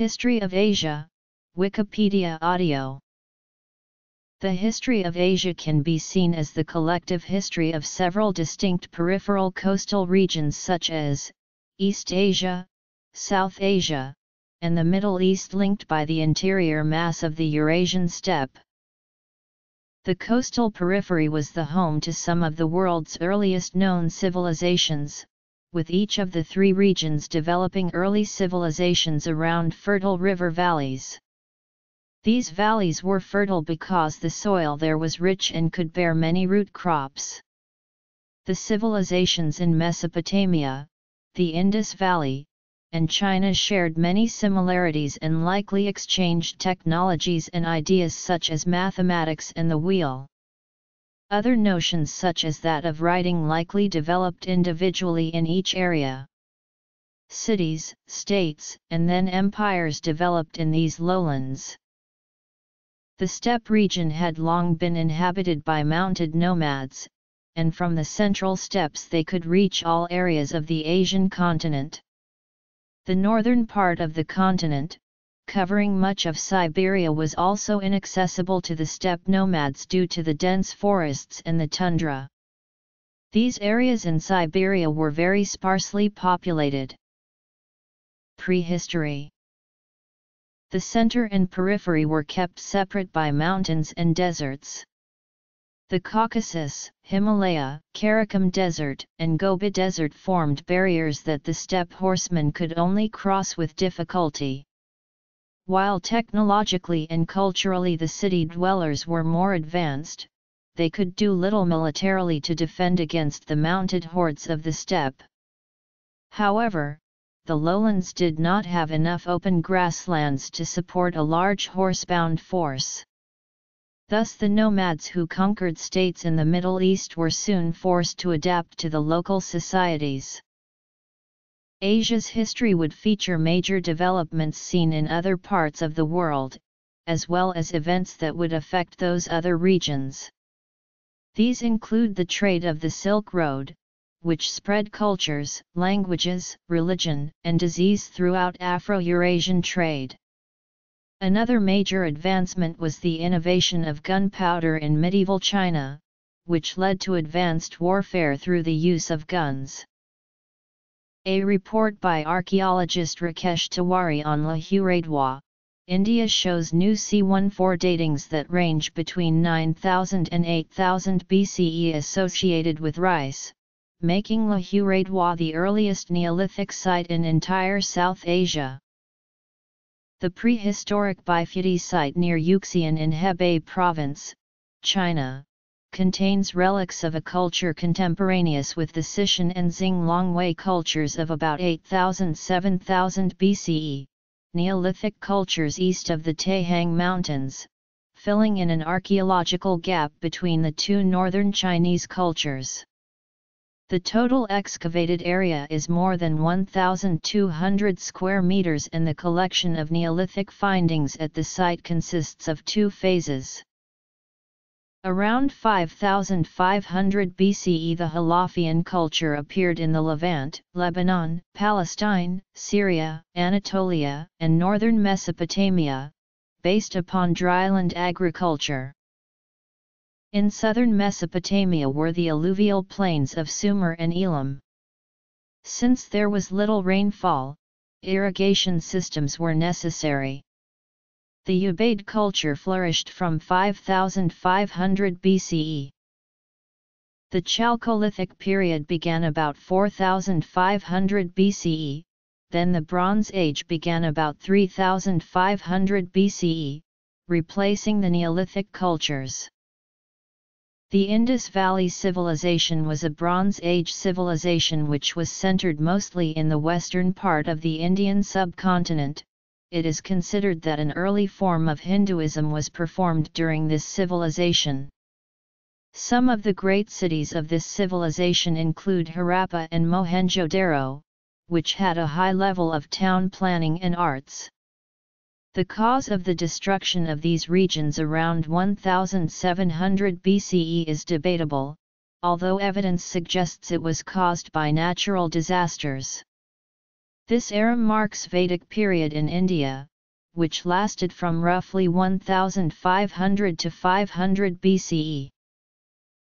History of Asia, Wikipedia Audio. The history of Asia can be seen as the collective history of several distinct peripheral coastal regions such as East Asia, South Asia, and the Middle East, linked by the interior mass of the Eurasian steppe. The coastal periphery was the home to some of the world's earliest known civilizations, with each of the three regions developing early civilizations around fertile river valleys. These valleys were fertile because the soil there was rich and could bear many root crops. The civilizations in Mesopotamia, the Indus Valley, and China shared many similarities and likely exchanged technologies and ideas such as mathematics and the wheel. Other notions such as that of writing likely developed individually in each area. Cities, states, and then empires developed in these lowlands. The steppe region had long been inhabited by mounted nomads, and from the central steppes they could reach all areas of the Asian continent. The northern part of the continent, covering much of Siberia, was also inaccessible to the steppe nomads due to the dense forests and the tundra. These areas in Siberia were very sparsely populated. Prehistory. The center and periphery were kept separate by mountains and deserts. The Caucasus, Himalaya, Karakum Desert, and Gobi Desert formed barriers that the steppe horsemen could only cross with difficulty. While technologically and culturally the city dwellers were more advanced, they could do little militarily to defend against the mounted hordes of the steppe. However, the lowlands did not have enough open grasslands to support a large horse-bound force. Thus the nomads who conquered states in the Middle East were soon forced to adapt to the local societies. Asia's history would feature major developments seen in other parts of the world, as well as events that would affect those other regions. These include the trade of the Silk Road, which spread cultures, languages, religion, and disease throughout Afro-Eurasian trade. Another major advancement was the innovation of gunpowder in medieval China, which led to advanced warfare through the use of guns. A report by archaeologist Rakesh Tiwari on Lahuradwa, India shows new c14 datings that range between 9000 and 8000 BCE associated with rice, making Lahuradwa the earliest Neolithic site in entire South Asia. The prehistoric Bifudi site near Uxian in Hebei Province, China, contains relics of a culture contemporaneous with the Sichuan and Xinglongwei cultures of about 8000–7000 BCE, Neolithic cultures east of the Taihang Mountains, filling in an archaeological gap between the two northern Chinese cultures. The total excavated area is more than 1,200 square meters, and the collection of Neolithic findings at the site consists of two phases. Around 5500 BCE, the Halafian culture appeared in the Levant, Lebanon, Palestine, Syria, Anatolia, and northern Mesopotamia, based upon dryland agriculture. In southern Mesopotamia were the alluvial plains of Sumer and Elam. Since there was little rainfall, irrigation systems were necessary. The Ubaid culture flourished from 5500 BCE. The Chalcolithic period began about 4500 BCE, then the Bronze Age began about 3500 BCE, replacing the Neolithic cultures. The Indus Valley civilization was a Bronze Age civilization which was centered mostly in the western part of the Indian subcontinent. It is considered that an early form of Hinduism was performed during this civilization. Some of the great cities of this civilization include Harappa and Mohenjo-daro, which had a high level of town planning and arts. The cause of the destruction of these regions around 1700 BCE is debatable, although evidence suggests it was caused by natural disasters. This era marks Vedic period in India, which lasted from roughly 1500 to 500 BCE.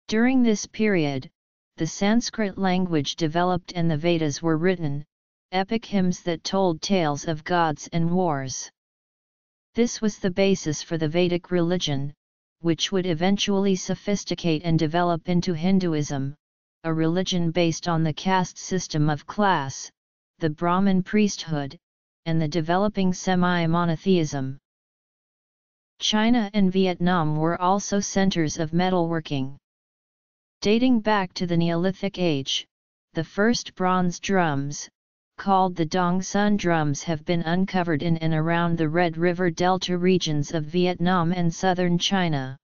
During this period, the Sanskrit language developed and the Vedas were written, epic hymns that told tales of gods and wars. This was the basis for the Vedic religion, which would eventually sophisticate and develop into Hinduism, a religion based on the caste system of class, the Brahmin priesthood, and the developing semi-monotheism. China and Vietnam were also centers of metalworking. Dating back to the Neolithic age, the first bronze drums, called the Dong Sun drums, have been uncovered in and around the Red River Delta regions of Vietnam and southern China.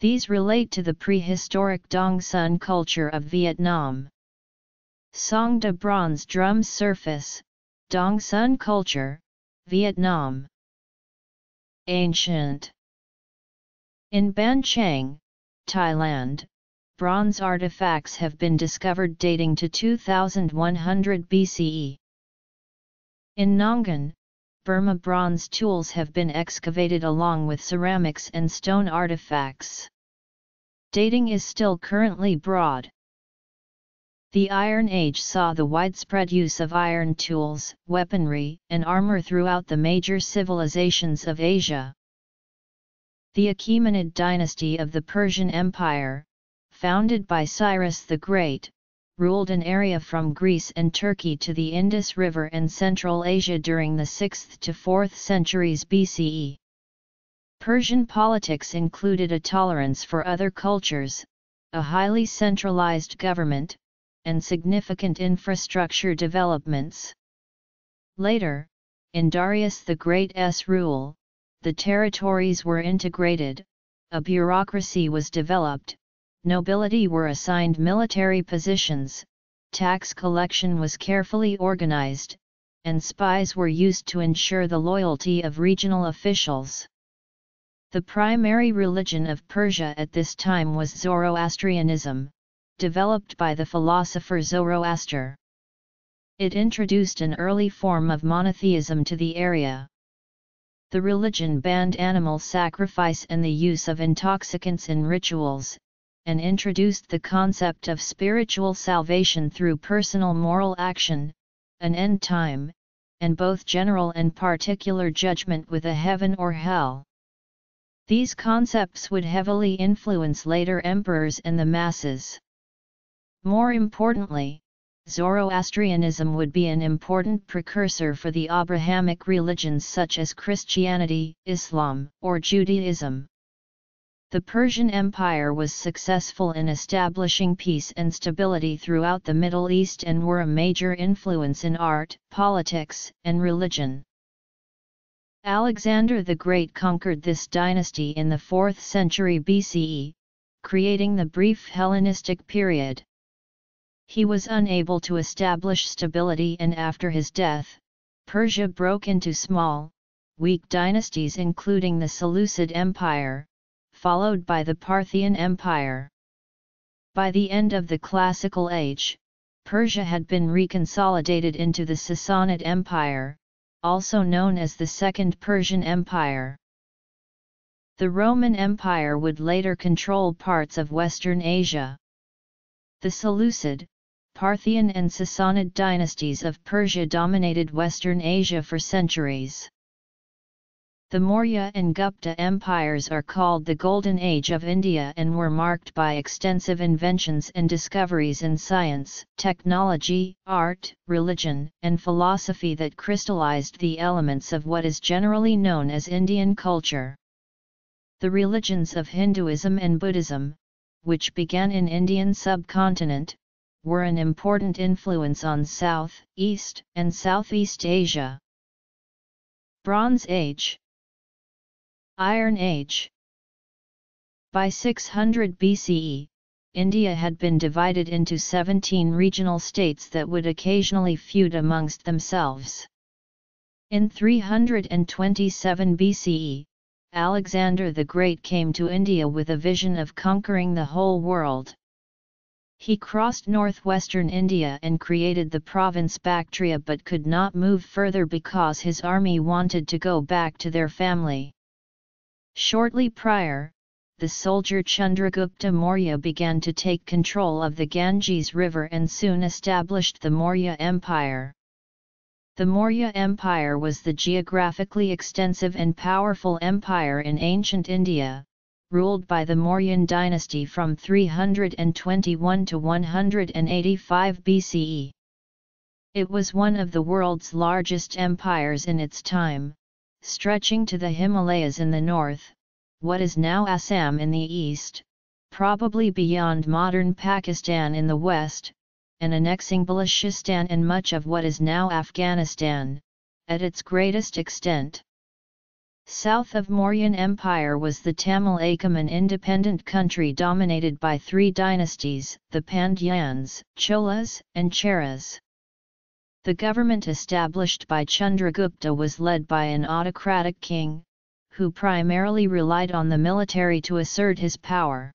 These relate to the prehistoric Dong Sun culture of Vietnam. Song De bronze drum surface, Dong Sun culture, Vietnam. Ancient. In Ban Chang, Thailand, bronze artifacts have been discovered dating to 2100 BCE. In Nongan, Burma, bronze tools have been excavated along with ceramics and stone artifacts. Dating is still currently broad. The Iron Age saw the widespread use of iron tools, weaponry, and armor throughout the major civilizations of Asia. The Achaemenid dynasty of the Persian Empire, founded by Cyrus the Great, ruled an area from Greece and Turkey to the Indus River and Central Asia during the 6th to 4th centuries BCE. Persian politics included a tolerance for other cultures, a highly centralized government, and significant infrastructure developments. Later, in Darius the Great's rule, the territories were integrated, a bureaucracy was developed, nobility were assigned military positions, tax collection was carefully organized, and spies were used to ensure the loyalty of regional officials. The primary religion of Persia at this time was Zoroastrianism, developed by the philosopher Zoroaster. It introduced an early form of monotheism to the area. The religion banned animal sacrifice and the use of intoxicants in rituals, and introduced the concept of spiritual salvation through personal moral action, an end time, and both general and particular judgment with a heaven or hell. These concepts would heavily influence later emperors and the masses. More importantly, Zoroastrianism would be an important precursor for the Abrahamic religions such as Christianity, Islam, or Judaism. The Persian Empire was successful in establishing peace and stability throughout the Middle East and were a major influence in art, politics, and religion. Alexander the Great conquered this dynasty in the 4th century BCE, creating the brief Hellenistic period. He was unable to establish stability, and after his death, Persia broke into small, weak dynasties including the Seleucid Empire, followed by the Parthian Empire. By the end of the Classical Age, Persia had been reconsolidated into the Sassanid Empire, also known as the Second Persian Empire. The Roman Empire would later control parts of Western Asia. The Seleucid, Parthian and Sassanid dynasties of Persia dominated Western Asia for centuries. The Maurya and Gupta empires are called the Golden Age of India and were marked by extensive inventions and discoveries in science, technology, art, religion, and philosophy that crystallized the elements of what is generally known as Indian culture. The religions of Hinduism and Buddhism, which began in Indian subcontinent, were an important influence on South, East, and Southeast Asia. Bronze Age. Iron Age. By 600 BCE, India had been divided into 17 regional states that would occasionally feud amongst themselves. In 327 BCE, Alexander the Great came to India with a vision of conquering the whole world. He crossed northwestern India and created the province Bactria, but could not move further because his army wanted to go back to their family. Shortly prior, the soldier Chandragupta Maurya began to take control of the Ganges River and soon established the Maurya Empire. The Maurya Empire was the geographically extensive and powerful empire in ancient India, ruled by the Mauryan dynasty from 321 to 185 BCE. It was one of the world's largest empires in its time, stretching to the Himalayas in the north, what is now Assam in the east, probably beyond modern Pakistan in the west, and annexing Balochistan and much of what is now Afghanistan, at its greatest extent. South of Mauryan Empire was the Tamil Akam, an independent country dominated by three dynasties, the Pandyans, Cholas, and Cheras. The government established by Chandragupta was led by an autocratic king, who primarily relied on the military to assert his power.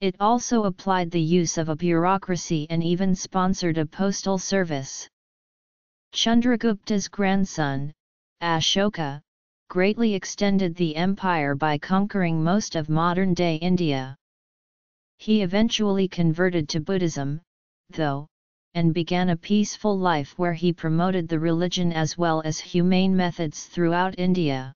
It also applied the use of a bureaucracy and even sponsored a postal service. Chandragupta's grandson, Ashoka, greatly extended the empire by conquering most of modern-day India. He eventually converted to Buddhism, though, and began a peaceful life where he promoted the religion as well as humane methods throughout India.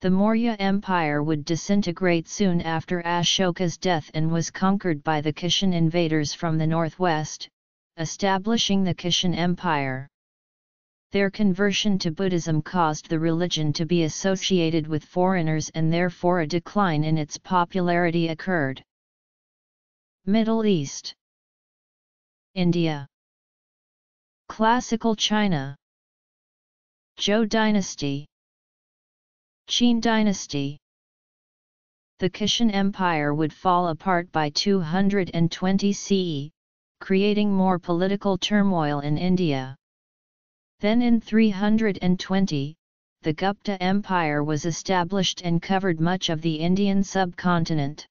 The Maurya Empire would disintegrate soon after Ashoka's death and was conquered by the Kushan invaders from the northwest, establishing the Kushan Empire. Their conversion to Buddhism caused the religion to be associated with foreigners, and therefore a decline in its popularity occurred. Middle East, India, Classical China, Zhou Dynasty, Qin Dynasty. The Kushan Empire would fall apart by 220 CE, creating more political turmoil in India. Then in 320, the Gupta Empire was established and covered much of the Indian subcontinent.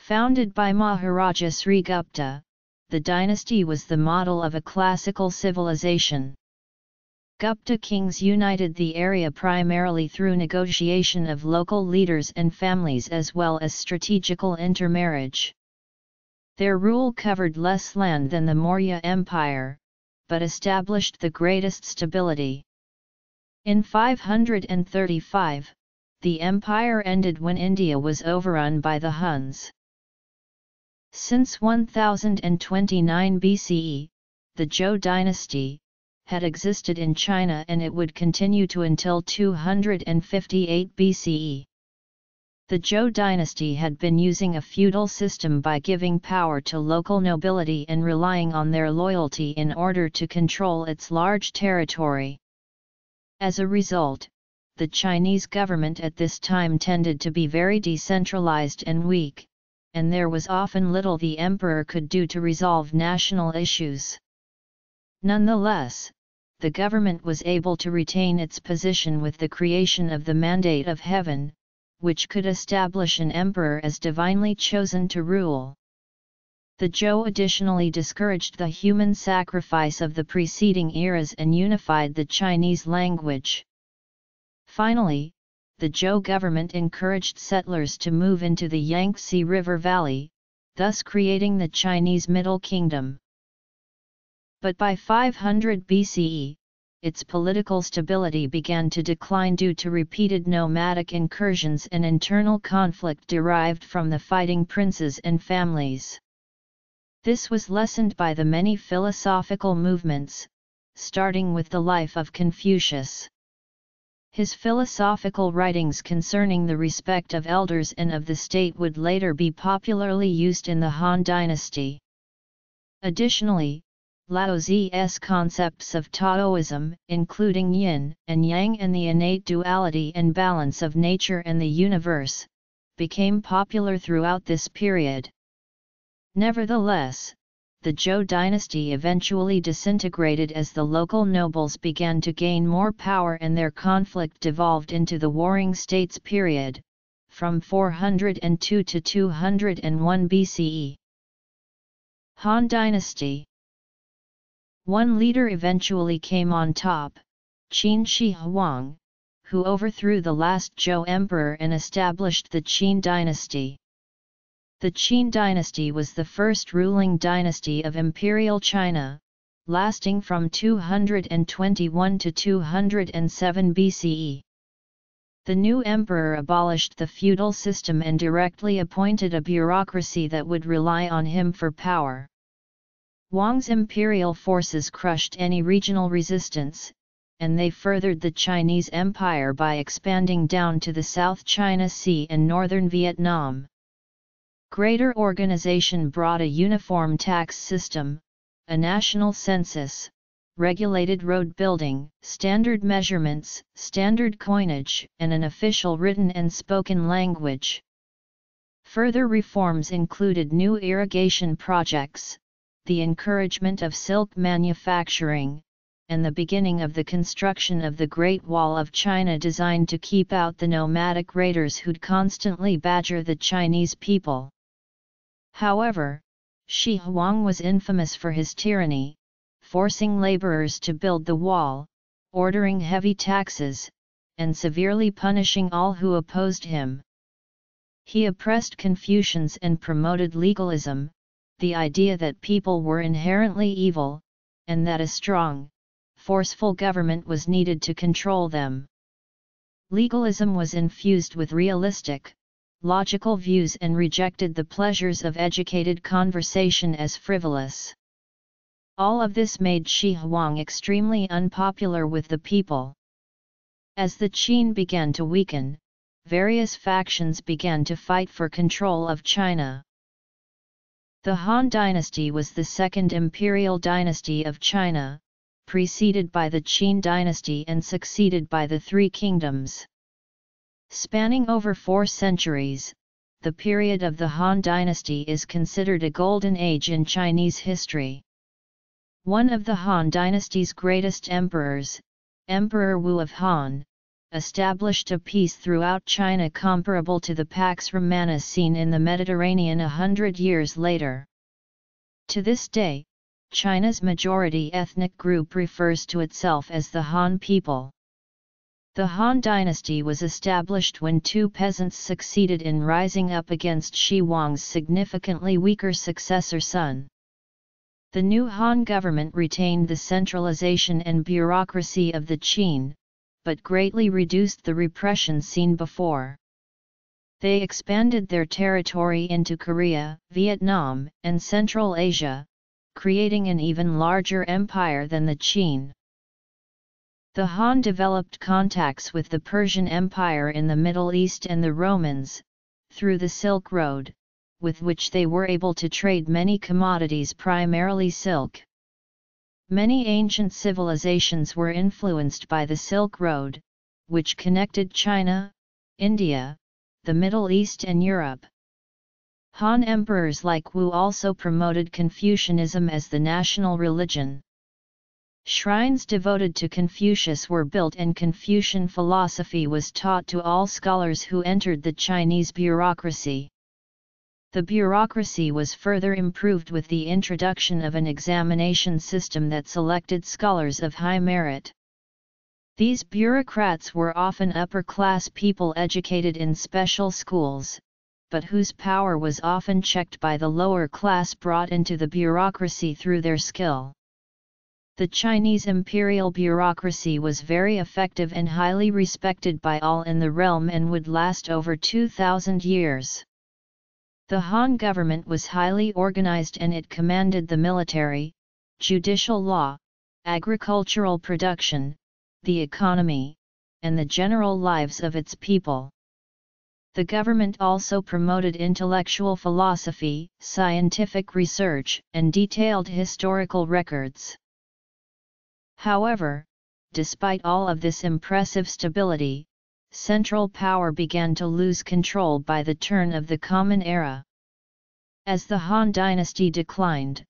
Founded by Maharaja Sri Gupta, the dynasty was the model of a classical civilization. Gupta kings united the area primarily through negotiation of local leaders and families as well as strategical intermarriage. Their rule covered less land than the Maurya Empire, but established the greatest stability. In 535, the empire ended when India was overrun by the Huns. Since 1029 BCE, the Zhou dynasty had existed in China, and it would continue to until 258 BCE. The Zhou dynasty had been using a feudal system by giving power to local nobility and relying on their loyalty in order to control its large territory. As a result, the Chinese government at this time tended to be very decentralized and weak, and there was often little the emperor could do to resolve national issues. Nonetheless, the government was able to retain its position with the creation of the Mandate of Heaven, which could establish an emperor as divinely chosen to rule. The Zhou additionally discouraged the human sacrifice of the preceding eras and unified the Chinese language. Finally, the Zhou government encouraged settlers to move into the Yangtze River Valley, thus creating the Chinese Middle Kingdom. But by 500 BCE, its political stability began to decline due to repeated nomadic incursions and internal conflict derived from the fighting princes and families. This was lessened by the many philosophical movements, starting with the life of Confucius. His philosophical writings concerning the respect of elders and of the state would later be popularly used in the Han dynasty. Additionally, Laozi's concepts of Taoism, including yin and yang and the innate duality and balance of nature and the universe, became popular throughout this period. Nevertheless, the Zhou dynasty eventually disintegrated as the local nobles began to gain more power and their conflict devolved into the Warring States period, from 402 to 201 BCE. Han Dynasty. One leader eventually came on top, Qin Shi Huang, who overthrew the last Zhou emperor and established the Qin Dynasty. The Qin Dynasty was the first ruling dynasty of Imperial China, lasting from 221 to 207 BCE. The new emperor abolished the feudal system and directly appointed a bureaucracy that would rely on him for power. Huang's imperial forces crushed any regional resistance, and they furthered the Chinese Empire by expanding down to the South China Sea and northern Vietnam. Greater organization brought a uniform tax system, a national census, regulated road building, standard measurements, standard coinage, and an official written and spoken language. Further reforms included new irrigation projects, the encouragement of silk manufacturing, and the beginning of the construction of the Great Wall of China designed to keep out the nomadic raiders who'd constantly badger the Chinese people. However, Shi Huang was infamous for his tyranny, forcing laborers to build the wall, ordering heavy taxes, and severely punishing all who opposed him. He oppressed Confucians and promoted legalism, the idea that people were inherently evil, and that a strong, forceful government was needed to control them. Legalism was infused with realistic, logical views and rejected the pleasures of educated conversation as frivolous. All of this made Shi Huang extremely unpopular with the people. As the Qin began to weaken, various factions began to fight for control of China. The Han Dynasty was the second imperial dynasty of China, preceded by the Qin Dynasty and succeeded by the Three Kingdoms. Spanning over 4 centuries, the period of the Han Dynasty is considered a golden age in Chinese history. One of the Han Dynasty's greatest emperors, Emperor Wu of Han, established a peace throughout China comparable to the Pax Romana seen in the Mediterranean 100 years later. To this day, China's majority ethnic group refers to itself as the Han people. The Han Dynasty was established when 2 peasants succeeded in rising up against Shi Huang's significantly weaker successor son. The new Han government retained the centralization and bureaucracy of the Qin, but greatly reduced the repression seen before. They expanded their territory into Korea, Vietnam, and Central Asia, creating an even larger empire than the Qin. The Han developed contacts with the Persian Empire in the Middle East and the Romans, through the Silk Road, with which they were able to trade many commodities, primarily silk. Many ancient civilizations were influenced by the Silk Road, which connected China, India, the Middle East and Europe. Han emperors like Wu also promoted Confucianism as the national religion. Shrines devoted to Confucius were built and Confucian philosophy was taught to all scholars who entered the Chinese bureaucracy. The bureaucracy was further improved with the introduction of an examination system that selected scholars of high merit. These bureaucrats were often upper-class people educated in special schools, but whose power was often checked by the lower class brought into the bureaucracy through their skill. The Chinese imperial bureaucracy was very effective and highly respected by all in the realm and would last over 2,000 years. The Han government was highly organized and it commanded the military, judicial law, agricultural production, the economy, and the general lives of its people. The government also promoted intellectual philosophy, scientific research, and detailed historical records. However, despite all of this impressive stability, central power began to lose control by the turn of the Common Era. As the Han Dynasty declined,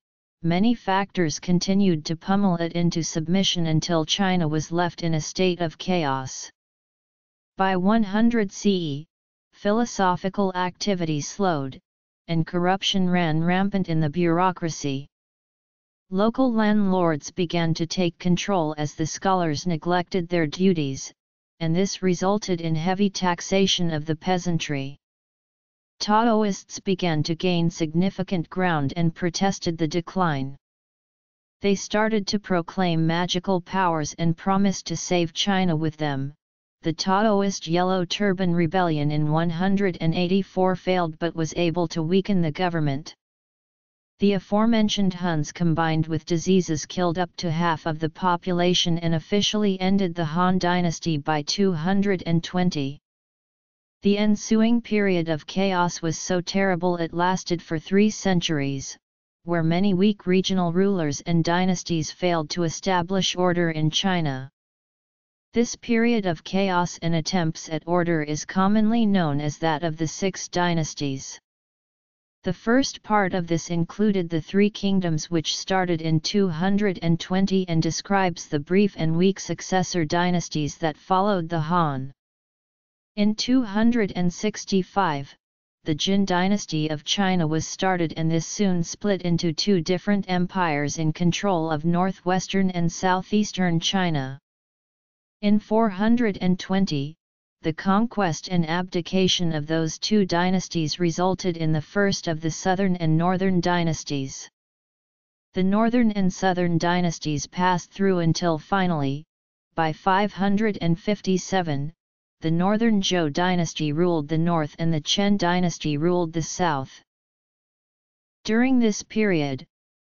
many factors continued to pummel it into submission until China was left in a state of chaos. By 100 CE, philosophical activity slowed, and corruption ran rampant in the bureaucracy. local landlords began to take control as the scholars neglected their duties, and this resulted in heavy taxation of the peasantry. Taoists began to gain significant ground and protested the decline. They started to proclaim magical powers and promised to save China with them. The Taoist Yellow Turban Rebellion in 184 failed but was able to weaken the government. The aforementioned Huns combined with diseases killed up to half of the population and officially ended the Han dynasty by 220. The ensuing period of chaos was so terrible it lasted for 3 centuries, where many weak regional rulers and dynasties failed to establish order in China. This period of chaos and attempts at order is commonly known as that of the 6 dynasties. The first part of this included the 3 kingdoms which started in 220 and describes the brief and weak successor dynasties that followed the Han. In 265, the Jin dynasty of China was started and this soon split into 2 different empires in control of northwestern and southeastern China. In 420, the conquest and abdication of those 2 dynasties resulted in the first of the southern and northern dynasties. The northern and southern dynasties passed through until finally, by 557, the northern Zhou dynasty ruled the north and the Chen dynasty ruled the south. During this period,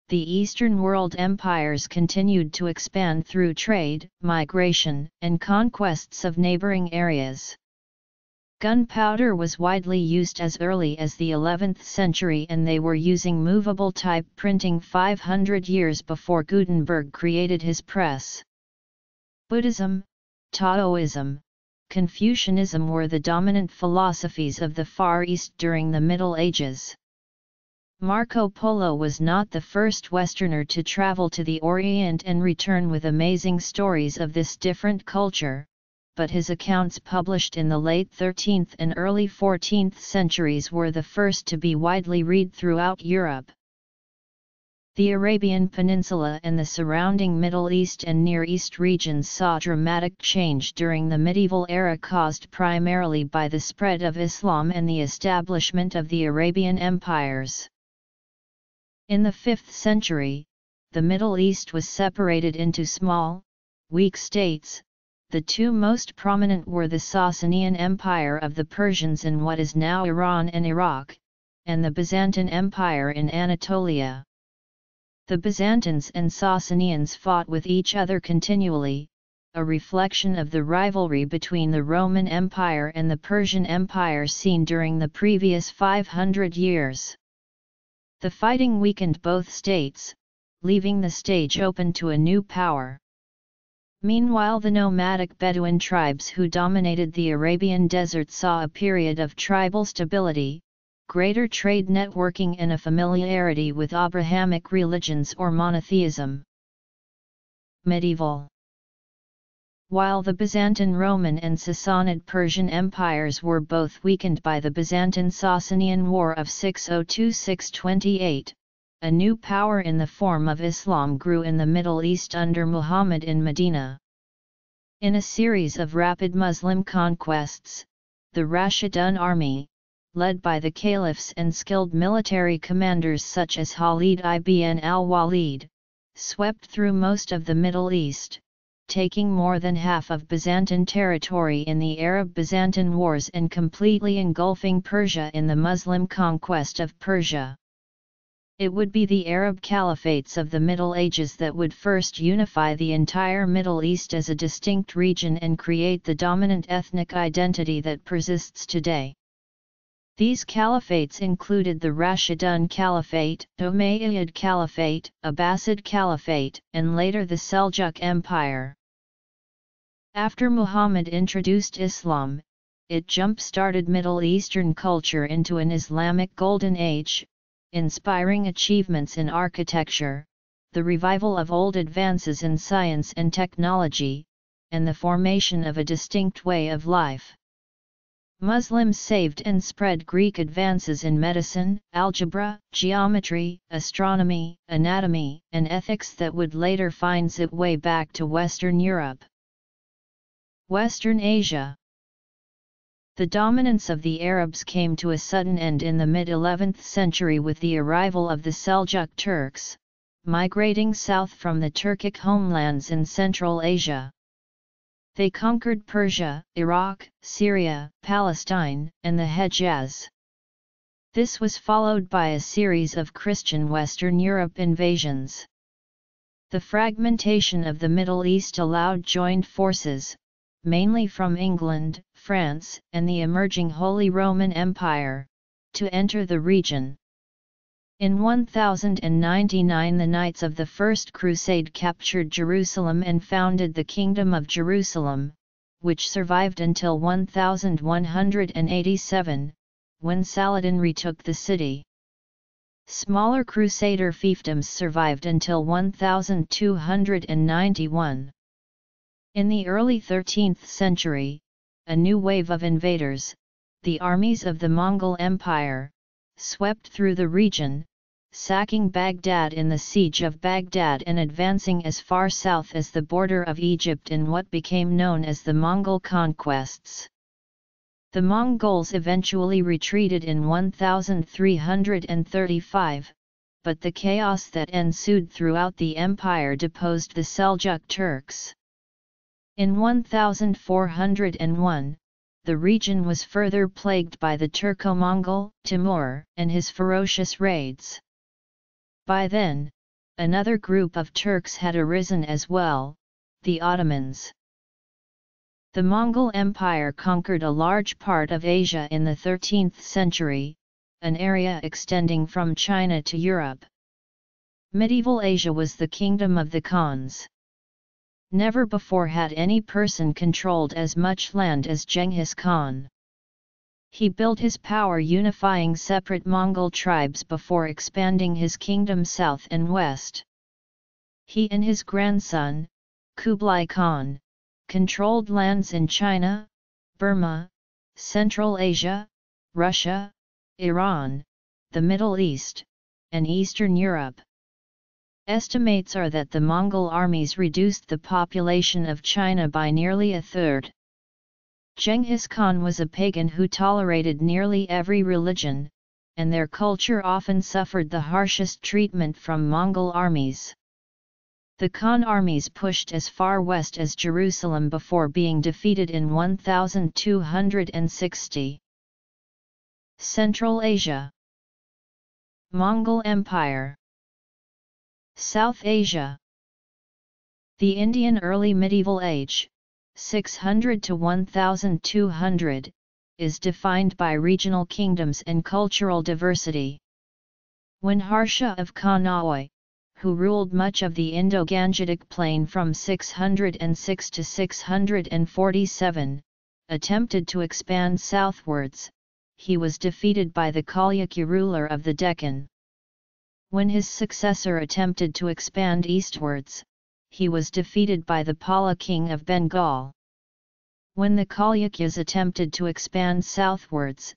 the Eastern world empires continued to expand through trade, migration, and conquests of neighboring areas. Gunpowder was widely used as early as the 11th century and they were using movable type printing 500 years before Gutenberg created his press. Buddhism, Taoism, Confucianism were the dominant philosophies of the Far East during the Middle Ages. Marco Polo was not the first Westerner to travel to the Orient and return with amazing stories of this different culture, but his accounts published in the late 13th and early 14th centuries were the first to be widely read throughout Europe. The Arabian Peninsula and the surrounding Middle East and Near East regions saw dramatic change during the medieval era caused primarily by the spread of Islam and the establishment of the Arabian empires. In the 5th century, the Middle East was separated into small, weak states. The 2 most prominent were the Sasanian Empire of the Persians in what is now Iran and Iraq, and the Byzantine Empire in Anatolia. The Byzantines and Sasanians fought with each other continually, a reflection of the rivalry between the Roman Empire and the Persian Empire seen during the previous 500 years. The fighting weakened both states, leaving the stage open to a new power. Meanwhile, the nomadic Bedouin tribes who dominated the Arabian desert saw a period of tribal stability, greater trade networking and a familiarity with Abrahamic religions or monotheism. Medieval. While the Byzantine Roman and Sassanid Persian empires were both weakened by the Byzantine-Sassanian War of 602–628, a new power in the form of Islam grew in the Middle East under Muhammad in Medina. In a series of rapid Muslim conquests, the Rashidun army, led by the caliphs and skilled military commanders such as Khalid Ibn al-Walid, swept through most of the Middle East, taking more than half of Byzantine territory in the Arab-Byzantine Wars and completely engulfing Persia in the Muslim conquest of Persia. It would be the Arab caliphates of the Middle Ages that would first unify the entire Middle East as a distinct region and create the dominant ethnic identity that persists today. These caliphates included the Rashidun Caliphate, Umayyad Caliphate, Abbasid Caliphate, and later the Seljuk Empire. After Muhammad introduced Islam, it jump-started Middle Eastern culture into an Islamic Golden Age, inspiring achievements in architecture, the revival of old advances in science and technology, and the formation of a distinct way of life. Muslims saved and spread Greek advances in medicine, algebra, geometry, astronomy, anatomy, and ethics that would later find its way back to Western Europe. Western Asia. The dominance of the Arabs came to a sudden end in the mid-11th century with the arrival of the Seljuk Turks, migrating south from the Turkic homelands in Central Asia. They conquered Persia, Iraq, Syria, Palestine, and the Hejaz. This was followed by a series of Christian Western Europe invasions. The fragmentation of the Middle East allowed joined forces, mainly from England, France, and the emerging Holy Roman Empire, to enter the region. In 1099 the Knights of the First Crusade captured Jerusalem and founded the Kingdom of Jerusalem, which survived until 1187, when Saladin retook the city. Smaller Crusader fiefdoms survived until 1291. In the early 13th century, a new wave of invaders, the armies of the Mongol Empire, swept through the region, sacking Baghdad in the Siege of Baghdad and advancing as far south as the border of Egypt in what became known as the Mongol conquests. The Mongols eventually retreated in 1335, but the chaos that ensued throughout the empire deposed the Seljuk Turks. In 1401, the region was further plagued by the Turco-Mongol, Timur, and his ferocious raids. By then, another group of Turks had arisen as well, the Ottomans. The Mongol Empire conquered a large part of Asia in the 13th century, an area extending from China to Europe. Medieval Asia was the kingdom of the Khans. Never before had any person controlled as much land as Genghis Khan. He built his power unifying separate Mongol tribes before expanding his kingdom south and west. He and his grandson, Kublai Khan, controlled lands in China, Burma, Central Asia, Russia, Iran, the Middle East, and Eastern Europe. Estimates are that the Mongol armies reduced the population of China by nearly a third. Genghis Khan was a pagan who tolerated nearly every religion, and their culture often suffered the harshest treatment from Mongol armies. The Khan armies pushed as far west as Jerusalem before being defeated in 1260. Central Asia. Mongol Empire. South Asia. The Indian early medieval age, 600 to 1200, is defined by regional kingdoms and cultural diversity. When Harsha of Khanauj, who ruled much of the Indo-Gangetic plain from 606 to 647, attempted to expand southwards, he was defeated by the Kalyaki ruler of the Deccan. When his successor attempted to expand eastwards, he was defeated by the Pala king of Bengal. When the Kalyakyas attempted to expand southwards,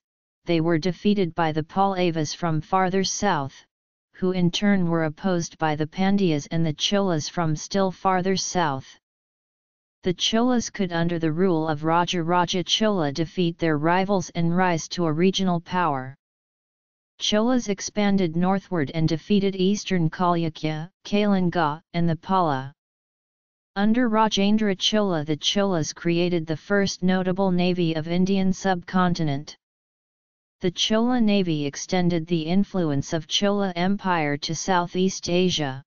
they were defeated by the Pallavas from farther south, who in turn were opposed by the Pandyas and the Cholas from still farther south. The Cholas could, under the rule of Raja Raja Chola, defeat their rivals and rise to a regional power. Cholas expanded northward and defeated eastern Kalyakya, Kalinga, and the Pala. Under Rajendra Chola, the Cholas created the first notable navy of Indian subcontinent. The Chola navy extended the influence of Chola Empire to Southeast Asia.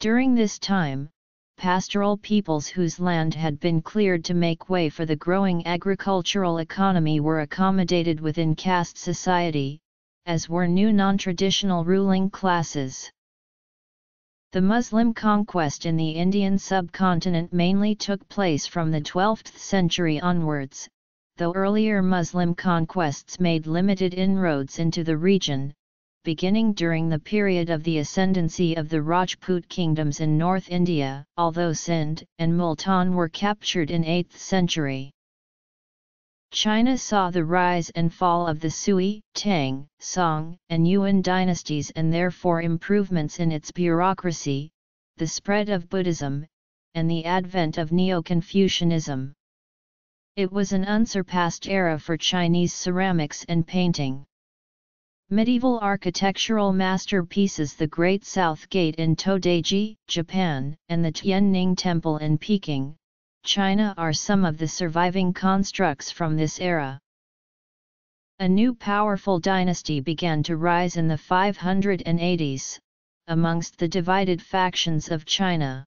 During this time, pastoral peoples whose land had been cleared to make way for the growing agricultural economy were accommodated within caste society, as were new non-traditional ruling classes. The Muslim conquest in the Indian subcontinent mainly took place from the 12th century onwards, though earlier Muslim conquests made limited inroads into the region, beginning during the period of the ascendancy of the Rajput kingdoms in North India, although Sindh and Multan were captured in 8th century. China saw the rise and fall of the Sui, Tang, Song, and Yuan dynasties and therefore improvements in its bureaucracy, the spread of Buddhism, and the advent of Neo-Confucianism. It was an unsurpassed era for Chinese ceramics and painting. Medieval architectural masterpieces: the Great South Gate in Todaiji, Japan, and the Tianning Temple in Peking, China are some of the surviving constructs from this era. A new powerful dynasty began to rise in the 580s, amongst the divided factions of China.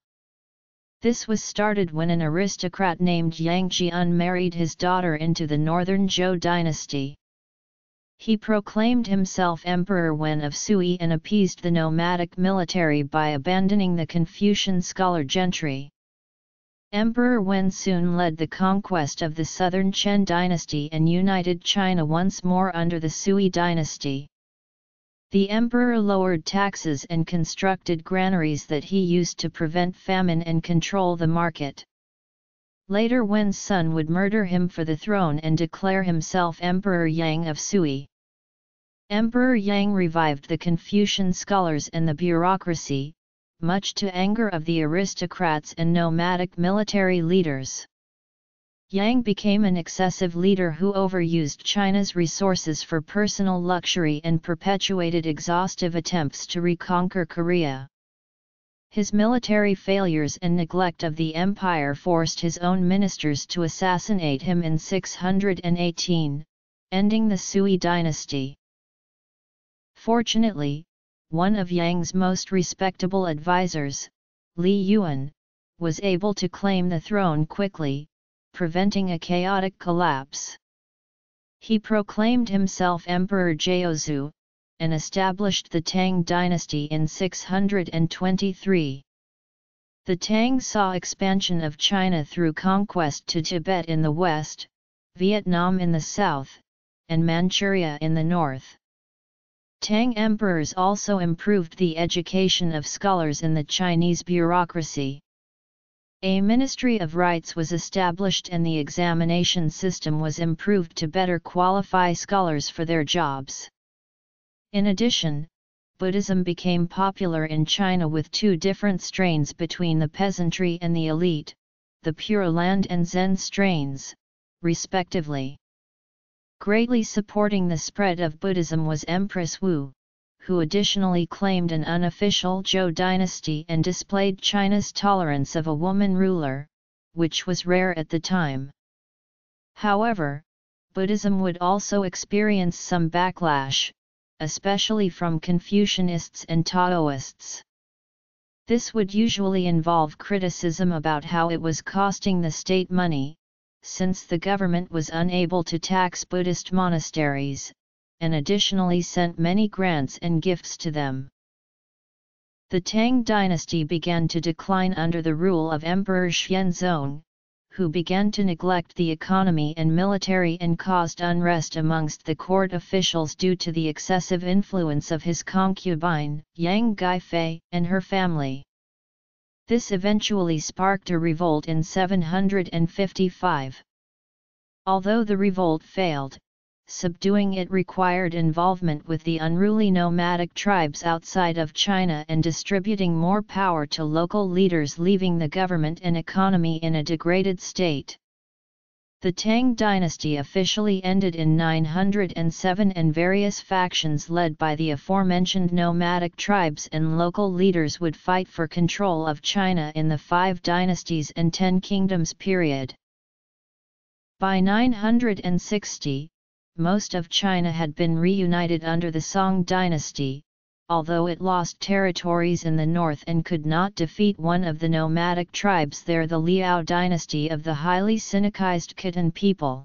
This was started when an aristocrat named Yang Jian married his daughter into the northern Zhou dynasty. He proclaimed himself Emperor Wen of Sui and appeased the nomadic military by abandoning the Confucian scholar gentry. Emperor Wen soon led the conquest of the southern Chen dynasty and united China once more under the Sui dynasty. The emperor lowered taxes and constructed granaries that he used to prevent famine and control the market. Later Wen's son would murder him for the throne and declare himself Emperor Yang of Sui. Emperor Yang revived the Confucian scholars and the bureaucracy, much to anger of the aristocrats and nomadic military leaders. Yang became an excessive leader who overused China's resources for personal luxury and perpetuated exhaustive attempts to reconquer Korea. His military failures and neglect of the empire forced his own ministers to assassinate him in 618, ending the Sui dynasty. Fortunately, one of Yang's most respectable advisors, Li Yuan, was able to claim the throne quickly, preventing a chaotic collapse. He proclaimed himself Emperor Gaozu, and established the Tang dynasty in 623. The Tang saw expansion of China through conquest to Tibet in the west, Vietnam in the south, and Manchuria in the north. Tang emperors also improved the education of scholars in the Chinese bureaucracy. A Ministry of Rites was established and the examination system was improved to better qualify scholars for their jobs. In addition, Buddhism became popular in China with two different strains between the peasantry and the elite, the Pure Land and Zen strains, respectively. Greatly supporting the spread of Buddhism was Empress Wu, who additionally claimed an unofficial Zhou dynasty and displayed China's tolerance of a woman ruler, which was rare at the time. However, Buddhism would also experience some backlash, especially from Confucianists and Taoists. This would usually involve criticism about how it was costing the state money, since the government was unable to tax Buddhist monasteries, and additionally sent many grants and gifts to them. The Tang dynasty began to decline under the rule of Emperor Xuanzong, who began to neglect the economy and military and caused unrest amongst the court officials due to the excessive influence of his concubine, Yang Gaifei, and her family. This eventually sparked a revolt in 755. Although the revolt failed, subduing it required involvement with the unruly nomadic tribes outside of China and distributing more power to local leaders, leaving the government and economy in a degraded state. The Tang dynasty officially ended in 907 and various factions led by the aforementioned nomadic tribes and local leaders would fight for control of China in the Five Dynasties and Ten Kingdoms period. By 960, most of China had been reunited under the Song dynasty, although it lost territories in the north and could not defeat one of the nomadic tribes there, the Liao dynasty of the highly Sinicized Khitan people.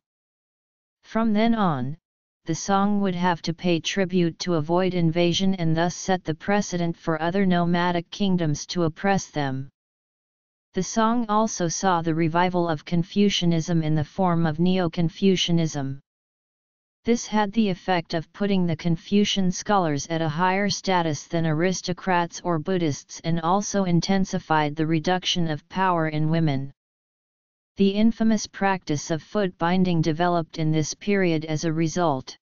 From then on, the Song would have to pay tribute to avoid invasion and thus set the precedent for other nomadic kingdoms to oppress them. The Song also saw the revival of Confucianism in the form of Neo-Confucianism. This had the effect of putting the Confucian scholars at a higher status than aristocrats or Buddhists and also intensified the reduction of power in women. The infamous practice of foot binding developed in this period as a result.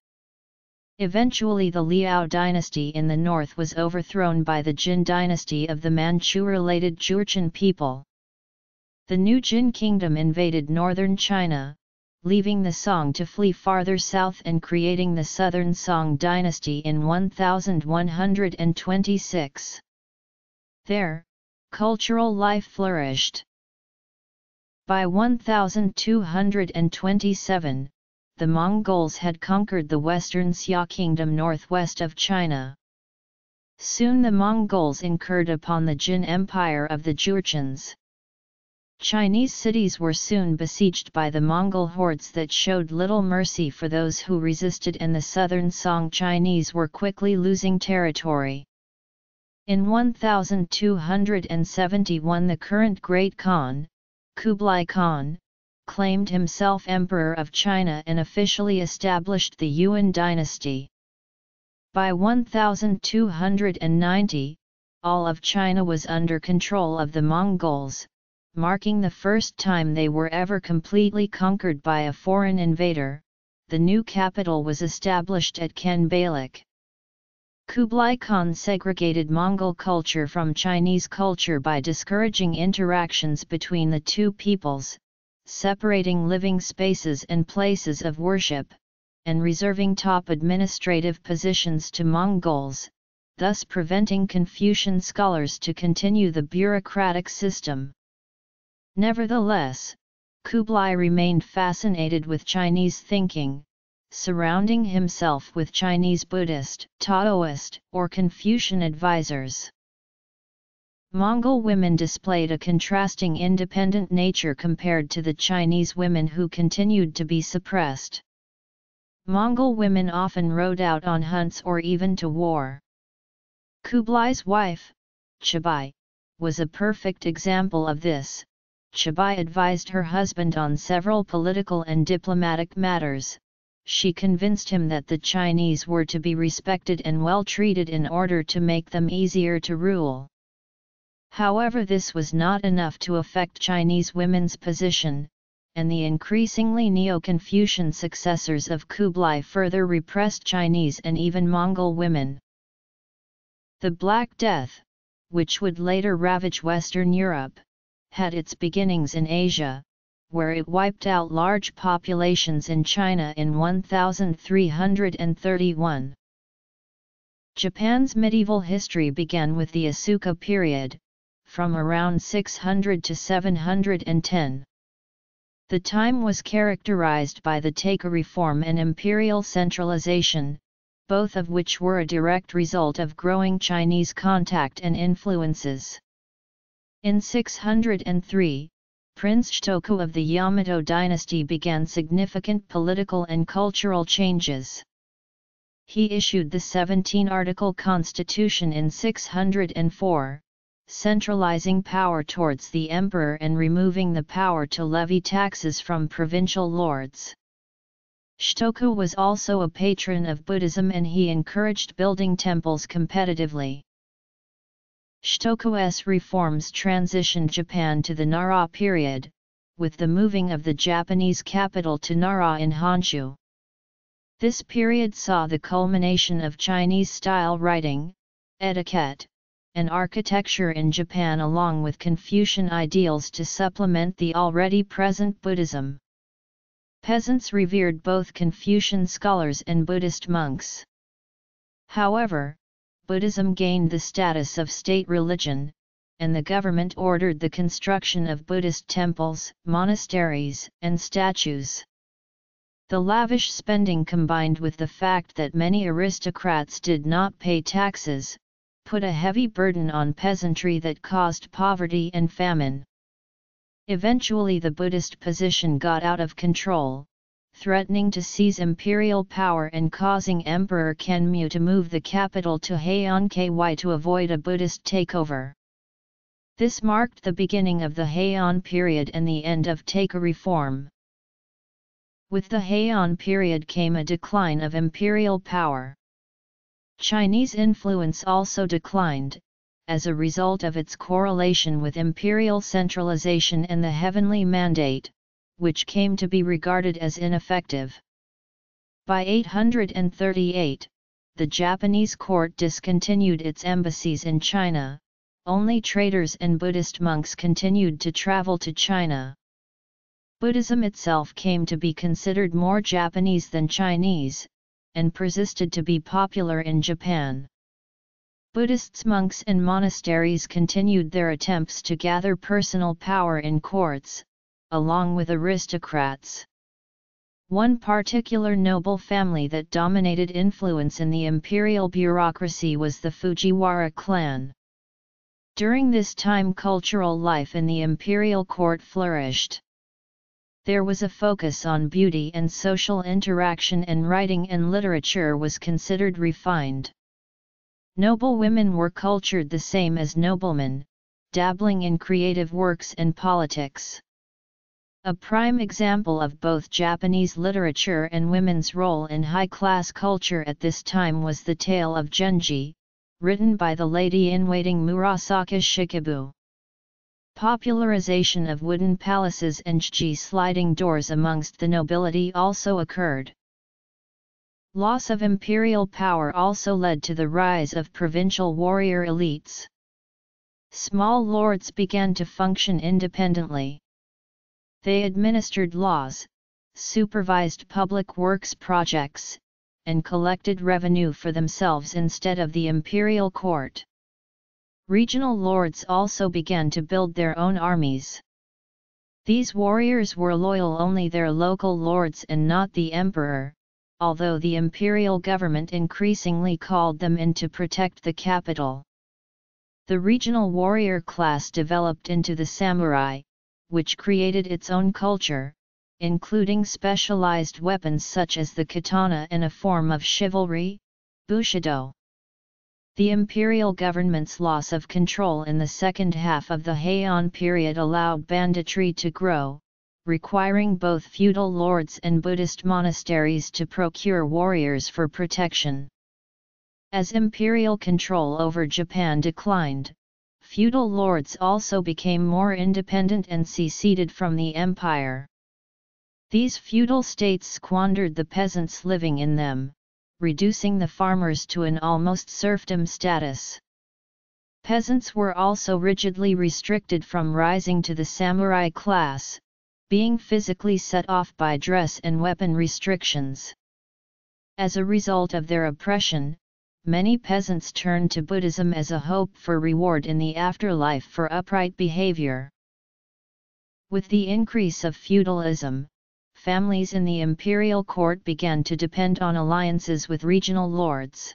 Eventually the Liao dynasty in the north was overthrown by the Jin dynasty of the Manchu-related Jurchen people. The new Jin kingdom invaded northern China, leaving the Song to flee farther south and creating the southern Song dynasty in 1126. There, cultural life flourished. By 1227, the Mongols had conquered the western Xia kingdom northwest of China. Soon the Mongols incurred upon the Jin Empire of the Jurchens. Chinese cities were soon besieged by the Mongol hordes that showed little mercy for those who resisted, and the southern Song Chinese were quickly losing territory. In 1271 the current Great Khan, Kublai Khan, claimed himself Emperor of China and officially established the Yuan dynasty. By 1290, all of China was under control of the Mongols, marking the first time they were ever completely conquered by a foreign invader. The new capital was established at Canbalak. Kublai Khan segregated Mongol culture from Chinese culture by discouraging interactions between the two peoples, separating living spaces and places of worship, and reserving top administrative positions to Mongols, thus preventing Confucian scholars to continue the bureaucratic system. Nevertheless, Kublai remained fascinated with Chinese thinking, surrounding himself with Chinese Buddhist, Taoist, or Confucian advisors. Mongol women displayed a contrasting independent nature compared to the Chinese women, who continued to be suppressed. Mongol women often rode out on hunts or even to war. Kublai's wife, Chibai, was a perfect example of this. Chibai advised her husband on several political and diplomatic matters. She convinced him that the Chinese were to be respected and well treated in order to make them easier to rule. However, this was not enough to affect Chinese women's position, and the increasingly Neo-Confucian successors of Kublai further repressed Chinese and even Mongol women. The Black Death, which would later ravage Western Europe, had its beginnings in Asia, where it wiped out large populations in China in 1331. Japan's medieval history began with the Asuka period, from around 600 to 710. The time was characterized by the Taika reform and imperial centralization, both of which were a direct result of growing Chinese contact and influences. In 603, Prince Shotoku of the Yamato dynasty began significant political and cultural changes. He issued the 17-article constitution in 604, centralizing power towards the emperor and removing the power to levy taxes from provincial lords. Shotoku was also a patron of Buddhism, and he encouraged building temples competitively. Shotoku's reforms transitioned Japan to the Nara period, with the moving of the Japanese capital to Nara in Honshu. This period saw the culmination of Chinese-style writing, etiquette, and architecture in Japan, along with Confucian ideals to supplement the already present Buddhism. Peasants revered both Confucian scholars and Buddhist monks. However, Buddhism gained the status of state religion, and the government ordered the construction of Buddhist temples, monasteries, and statues. The lavish spending, combined with the fact that many aristocrats did not pay taxes, put a heavy burden on peasantry that caused poverty and famine. Eventually the Buddhist position got out of control, threatening to seize imperial power and causing Emperor Kenmu to move the capital to Heian-ky to avoid a Buddhist takeover. This marked the beginning of the Heian period and the end of Taika reform. With the Heian period came a decline of imperial power. Chinese influence also declined, as a result of its correlation with imperial centralization and the heavenly mandate, which came to be regarded as ineffective. By 838, the Japanese court discontinued its embassies in China, only traders and Buddhist monks continued to travel to China. Buddhism itself came to be considered more Japanese than Chinese, and persisted to be popular in Japan. Buddhists, monks and monasteries continued their attempts to gather personal power in courts, along with aristocrats. One particular noble family that dominated influence in the imperial bureaucracy was the Fujiwara clan. During this time, cultural life in the imperial court flourished. There was a focus on beauty and social interaction, and writing and literature was considered refined. Noble women were cultured the same as noblemen, dabbling in creative works and politics. A prime example of both Japanese literature and women's role in high-class culture at this time was the Tale of Genji, written by the lady-in-waiting Murasaka Shikibu. Popularization of wooden palaces and shiji sliding doors amongst the nobility also occurred. Loss of imperial power also led to the rise of provincial warrior elites. Small lords began to function independently. They administered laws, supervised public works projects, and collected revenue for themselves instead of the imperial court. Regional lords also began to build their own armies. These warriors were loyal only their local lords and not the emperor, although the imperial government increasingly called them in to protect the capital. The regional warrior class developed into the samurai, which created its own culture, including specialized weapons such as the katana and a form of chivalry, bushido. The imperial government's loss of control in the second half of the Heian period allowed banditry to grow, requiring both feudal lords and Buddhist monasteries to procure warriors for protection. As imperial control over Japan declined, feudal lords also became more independent and seceded from the empire. These feudal states squandered the peasants living in them, reducing the farmers to an almost serfdom status. Peasants were also rigidly restricted from rising to the samurai class, being physically set off by dress and weapon restrictions. As a result of their oppression, many peasants turned to Buddhism as a hope for reward in the afterlife for upright behavior. With the increase of feudalism, families in the imperial court began to depend on alliances with regional lords.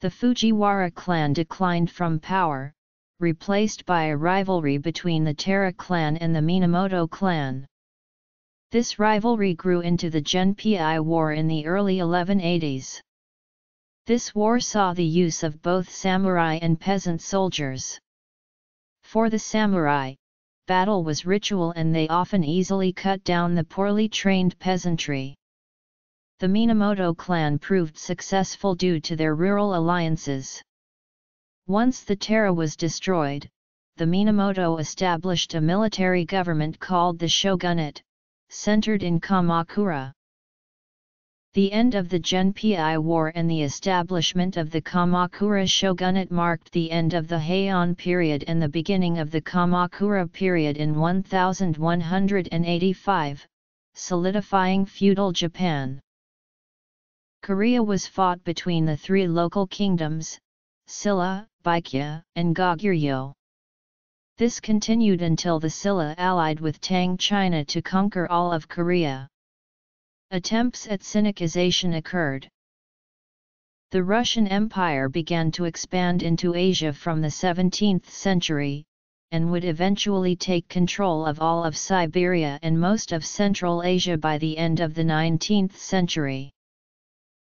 The Fujiwara clan declined from power, replaced by a rivalry between the Taira clan and the Minamoto clan. This rivalry grew into the Genpei War in the early 1180s. This war saw the use of both samurai and peasant soldiers. For the samurai, battle was ritual and they often easily cut down the poorly trained peasantry. The Minamoto clan proved successful due to their rural alliances. Once the Taira was destroyed, the Minamoto established a military government called the shogunate, centered in Kamakura. The end of the Genpei War and the establishment of the Kamakura shogunate marked the end of the Heian period and the beginning of the Kamakura period in 1185, solidifying feudal Japan. Korea was fought between the three local kingdoms, Silla, Baekje, and Goguryeo. This continued until the Silla allied with Tang China to conquer all of Korea. Attempts at Sinicization occurred. The Russian Empire began to expand into Asia from the 17th century, and would eventually take control of all of Siberia and most of Central Asia by the end of the 19th century.